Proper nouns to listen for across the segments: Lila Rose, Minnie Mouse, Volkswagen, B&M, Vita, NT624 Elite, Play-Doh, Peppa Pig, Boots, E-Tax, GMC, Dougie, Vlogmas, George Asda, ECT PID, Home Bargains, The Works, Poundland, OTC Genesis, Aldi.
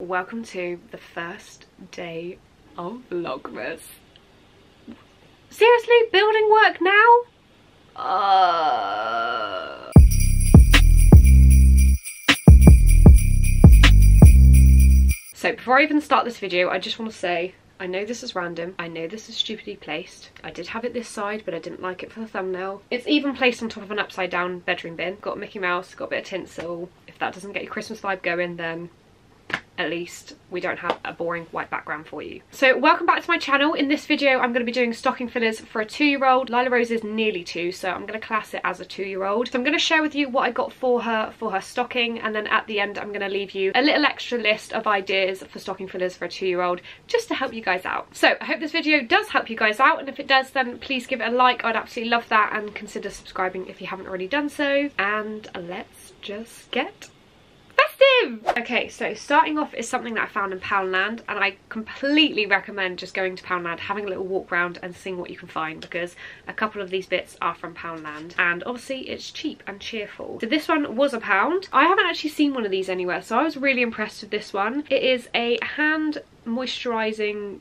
Welcome to the first day of Vlogmas. Seriously? Building work now? So before I even start this video, I just want to say, I know this is random, I know this is stupidly placed. I did have it this side, but I didn't like it for the thumbnail. It's even placed on top of an upside down bedroom bin. Got Mickey Mouse, got a bit of tinsel. If that doesn't get your Christmas vibe going, then at least we don't have a boring white background for you. So welcome back to my channel. In this video I'm going to be doing stocking fillers for a 2-year-old. Lila Rose is nearly 2, so I'm going to class it as a 2-year-old. So I'm going to share with you what I got for her stocking, and then at the end I'm going to leave you a little extra list of ideas for stocking fillers for a 2-year-old just to help you guys out. So I hope this video does help you guys out, and if it does then please give it a like, I'd absolutely love that, and consider subscribing if you haven't already done so. And let's just get okay, so starting off is something that I found in Poundland, and I completely recommend just going to Poundland, having a little walk around and seeing what you can find, because a couple of these bits are from Poundland and obviously it's cheap and cheerful. So this one was £1. I haven't actually seen one of these anywhere, so I was really impressed with this one. It is a hand moisturizing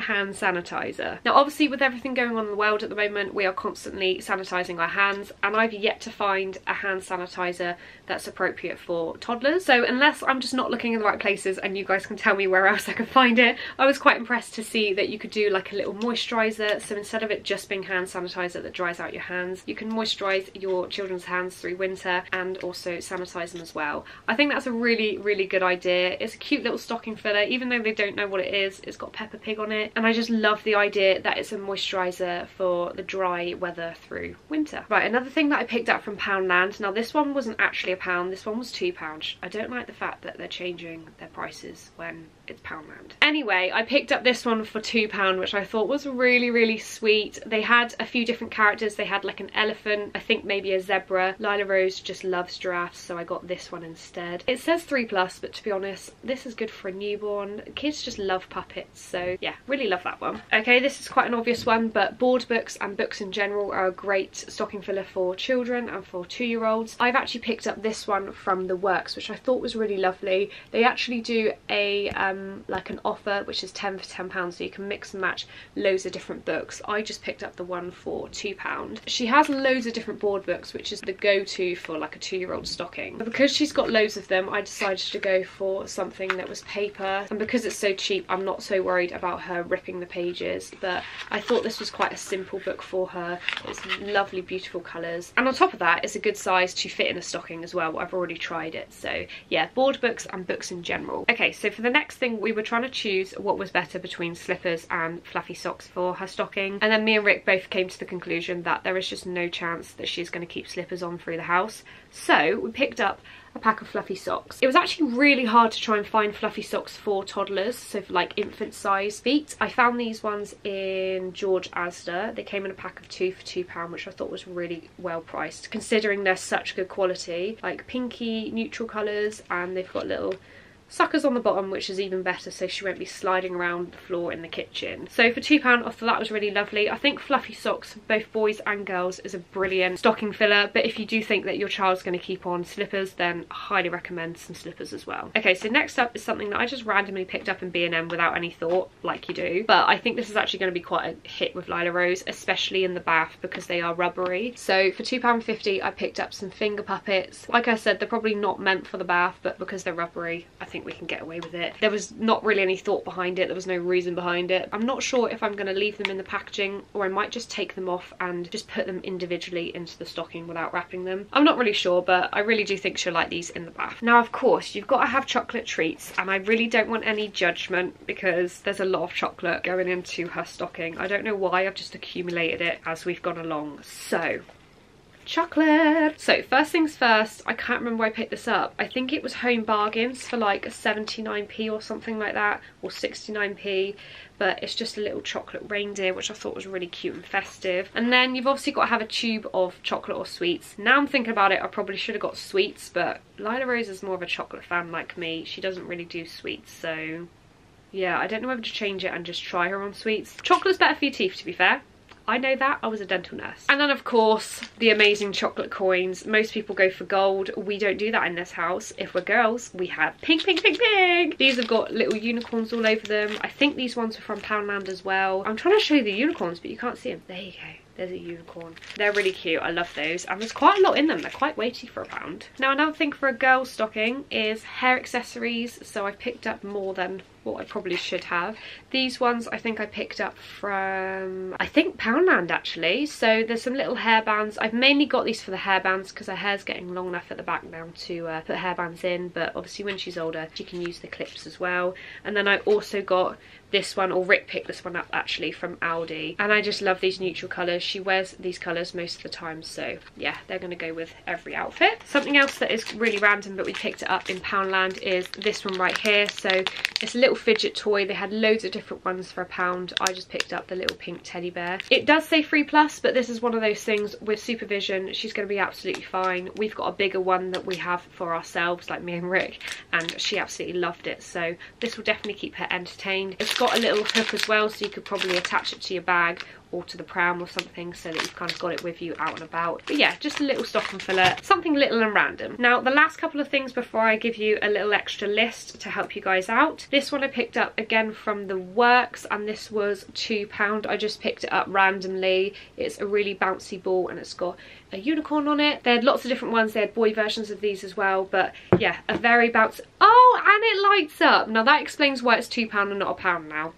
hand sanitizer. Now obviously with everything going on in the world at the moment, we are constantly sanitizing our hands, and I've yet to find a hand sanitizer that's appropriate for toddlers. So unless I'm just not looking in the right places and you guys can tell me where else I can find it, I was quite impressed to see that you could do like a little moisturizer. So instead of it just being hand sanitizer that dries out your hands, you can moisturize your children's hands through winter and also sanitize them as well. I think that's a really good idea. It's a cute little stocking filler, even though they don't know what it is. It's got Peppa Pig on it, and I just love the idea that it's a moisturizer for the dry weather through winter. Right, another thing that I picked up from Poundland. Now this one wasn't actually £1, this one was £2. I don't like the fact that they're changing their prices when it's Poundland. Anyway, I picked up this one for £2, which I thought was really sweet. They had a few different characters. They had like an elephant, I think maybe a zebra. Lila Rose just loves giraffes, so I got this one instead. It says 3+, but to be honest, this is good for a newborn. Kids just love puppets, so yeah, really love that one. Okay, this is quite an obvious one, but board books and books in general are a great stocking filler for children and for 2-year-olds. I've actually picked up this one from The Works, which I thought was really lovely. They actually do a like an offer, which is 10 for £10, so you can mix and match loads of different books. I just picked up the one for £2. She has loads of different board books, which is the go-to for like a 2-year-old stocking. But because she's got loads of them, I decided to go for something that was paper, and because it's so cheap I'm not so worried about her ripping the pages, but I thought this was quite a simple book for her. It's lovely, beautiful colours, and on top of that it's a good size to fit in a stocking as well. I've already tried it, so yeah, board books and books in general. Okay, so for the next thing we were trying to choose what was better between slippers and fluffy socks for her stocking, and then me and Rick both came to the conclusion that there is just no chance that she's going to keep slippers on through the house, so we picked up a pack of fluffy socks. It was actually really hard to try and find fluffy socks for toddlers, so for like infant size feet. I found these ones in George Asda. They came in a pack of 2 for £2, which I thought was really well priced considering they're such good quality, like pinky, neutral colours, and they've got little suckers on the bottom, which is even better, so she won't be sliding around the floor in the kitchen. So for £2, I thought that was really lovely. I think fluffy socks for both boys and girls is a brilliant stocking filler, but if you do think that your child's going to keep on slippers, then I highly recommend some slippers as well. Okay, so next up is something that I just randomly picked up in B&M without any thought, like you do, but I think this is actually going to be quite a hit with Lila Rose, especially in the bath, because they are rubbery. So for £2.50 I picked up some finger puppets. Like I said, they're probably not meant for the bath, but because they're rubbery I think we can get away with it. There was not really any thought behind it, there was no reason behind it. I'm not sure if I'm going to leave them in the packaging, or I might just take them off and just put them individually into the stocking without wrapping them. I'm not really sure, but I really do think she'll like these in the bath. Now of course you've got to have chocolate treats, and I really don't want any judgment because there's a lot of chocolate going into her stocking. I don't know why, I've just accumulated it as we've gone along. So chocolate. So first things first, I can't remember where I picked this up. I think it was Home Bargains for like 79p or something like that, or 69p, but it's just a little chocolate reindeer, which I thought was really cute and festive. And then you've obviously got to have a tube of chocolate or sweets. Now I'm thinking about it, I probably should have got sweets, but Lila Rose is more of a chocolate fan like me. She doesn't really do sweets, so yeah, I don't know whether to change it and just try her on sweets. Chocolate's better for your teeth, to be fair. I know that, I was a dental nurse. And then of course, the amazing chocolate coins. Most people go for gold. We don't do that in this house. If we're girls, we have pink, pink, pink, pink. These have got little unicorns all over them. I think these ones are from Poundland as well. I'm trying to show you the unicorns, but you can't see them. There you go. There's a unicorn. They're really cute. I love those. And there's quite a lot in them. They're quite weighty for £1. Now, another thing for a girl's stocking is hair accessories. So I picked up more than what I probably should have. These ones I think I picked up from, I think, Poundland actually. So there's some little hairbands. I've mainly got these for the hairbands because her hair's getting long enough at the back now to put hairbands in. But obviously when she's older, she can use the clips as well. And then I also got this one, or Rick picked this one up actually from Aldi. And I just love these neutral colours. She wears these colours most of the time. So yeah, they're going to go with every outfit. Something else that is really random, but we picked it up in Poundland, is this one right here. So it's a little fidget toy. They had loads of different ones for £1. I just picked up the little pink teddy bear. It does say free plus, but this is one of those things with supervision. She's going to be absolutely fine. We've got a bigger one that we have for ourselves, like me and Rick, and she absolutely loved it. So this will definitely keep her entertained. It's got a little hook as well, so you could probably attach it to your bag or to the pram or something, so that you've kind of got it with you out and about. But yeah, just a little stocking filler, something little and random. Now, the last couple of things before I give you a little extra list to help you guys out. This one I picked up again from The Works, and this was £2. I just picked it up randomly. It's a really bouncy ball and it's got a unicorn on it. They had lots of different ones. They had boy versions of these as well, but yeah, a very bouncy. Oh, and it lights up. Now that explains why it's £2 and not £1 now.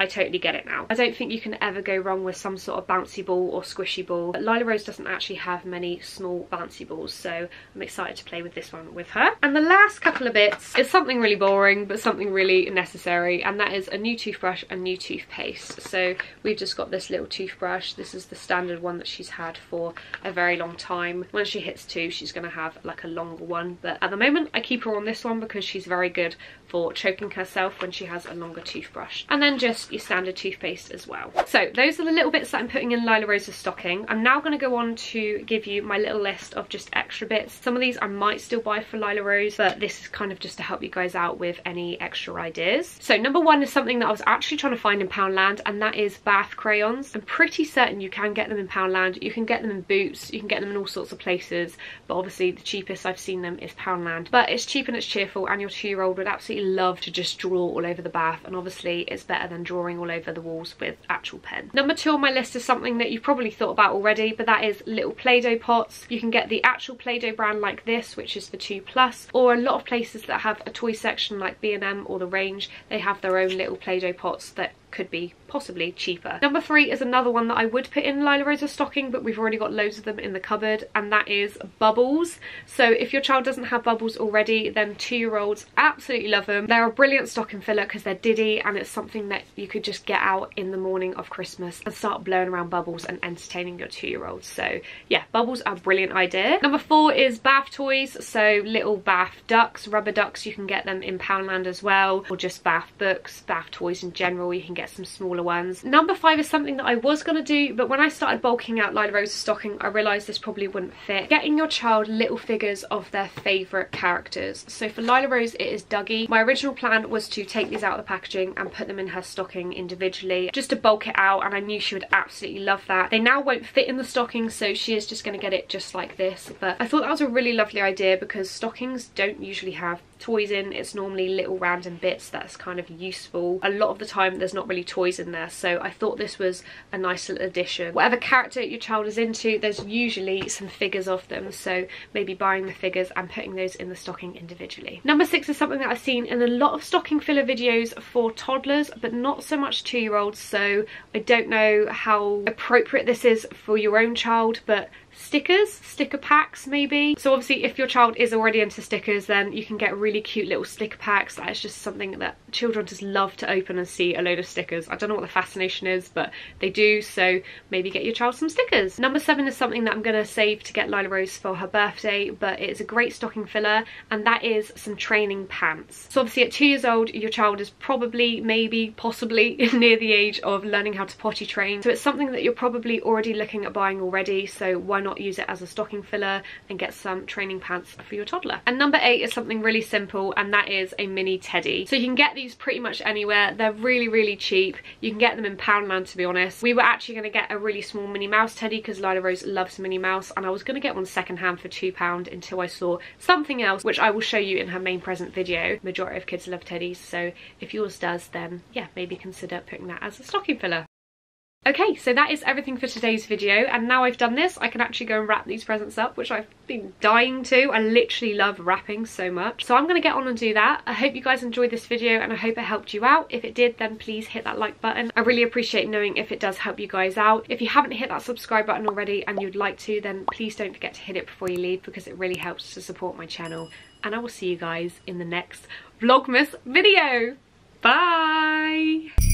I totally get it now. I don't think you can ever go wrong with some sort of bouncy ball or squishy ball. Lila Rose doesn't actually have many small bouncy balls, so I'm excited to play with this one with her. And the last couple of bits is something really boring, but something really necessary, and that is a new toothbrush and new toothpaste. So we've just got this little toothbrush. This is the standard one that she's had for a very long time. When she hits 2, she's gonna have like a longer one, but at the moment I keep her on this one because she's very good for choking herself when she has a longer toothbrush. And then just your standard toothpaste as well. So those are the little bits that I'm putting in Lila Rose's stocking. I'm now going to go on to give you my little list of just extra bits. Some of these I might still buy for Lila Rose, but this is kind of just to help you guys out with any extra ideas. So number one is something that I was actually trying to find in Poundland, and that is bath crayons. I'm pretty certain you can get them in Poundland. You can get them in Boots. You can get them in all sorts of places, but obviously the cheapest I've seen them is Poundland. But it's cheap and it's cheerful, and your 2-year-old would absolutely love to just draw all over the bath, and obviously it's better than drawing all over the walls with actual pen. Number 2 on my list is something that you've probably thought about already, but that is little Play-Doh pots. You can get the actual Play-Doh brand like this, which is the 2+, or a lot of places that have a toy section like B&M or The Range, they have their own little Play-Doh pots that could be possibly cheaper. Number 3 is another one that I would put in Lila Rose's stocking, but we've already got loads of them in the cupboard, and that is bubbles. So if your child doesn't have bubbles already, then 2-year-olds absolutely love them. They're a brilliant stocking filler because they're diddy, and it's something that you could just get out in the morning of Christmas and start blowing around bubbles and entertaining your 2-year-olds. So yeah, bubbles are a brilliant idea. Number 4 is bath toys. So little bath ducks, rubber ducks, you can get them in Poundland as well, or just bath books, bath toys in general. You can get some smaller ones. Number 5 is something that I was going to do, but when I started bulking out Lila Rose's stocking, I realised this probably wouldn't fit. Getting your child little figures of their favourite characters. So for Lila Rose, it is Dougie. My original plan was to take these out of the packaging and put them in her stocking individually, just to bulk it out, and I knew she would absolutely love that. They now won't fit in the stocking, so she is just going to get it just like this. But I thought that was a really lovely idea because stockings don't usually have toys in. It's normally little random bits that's kind of useful. A lot of the time there's not really toys in there, so I thought this was a nice little addition. Whatever character your child is into, there's usually some figures of them, so maybe buying the figures and putting those in the stocking individually. Number 6 is something that I've seen in a lot of stocking filler videos for toddlers, but not so much 2-year-olds, so I don't know how appropriate this is for your own child, but stickers, sticker packs maybe. So obviously if your child is already into stickers, then you can get really cute little sticker packs. That is just something that children just love to open and see a load of stickers. I don't know what the fascination is, but they do, so maybe get your child some stickers. Number 7 is something that I'm going to save to get Lila Rose for her birthday, but it's a great stocking filler, and that is some training pants. So obviously at 2 years old, your child is probably, maybe, possibly near the age of learning how to potty train, so it's something that you're probably already looking at buying already, so why not not use it as a stocking filler and get some training pants for your toddler. And number 8 is something really simple, and that is a mini teddy. So you can get these pretty much anywhere. They're really, really cheap. You can get them in Poundland, to be honest. We were actually going to get a really small Minnie Mouse teddy because Lila Rose loves Minnie Mouse, and I was going to get one secondhand for £2 until I saw something else, which I will show you in her main present video. Majority of kids love teddies, so if yours does, then yeah, maybe consider putting that as a stocking filler. Okay, so that is everything for today's video, and now I've done this I can actually go and wrap these presents up, which I've been dying to. I literally love wrapping so much, so I'm going to get on and do that. I hope you guys enjoyed this video and I hope it helped you out. If it did, then please hit that like button. I really appreciate knowing if it does help you guys out. If you haven't hit that subscribe button already and you'd like to, then please don't forget to hit it before you leave, because it really helps to support my channel, and I will see you guys in the next Vlogmas video. Bye!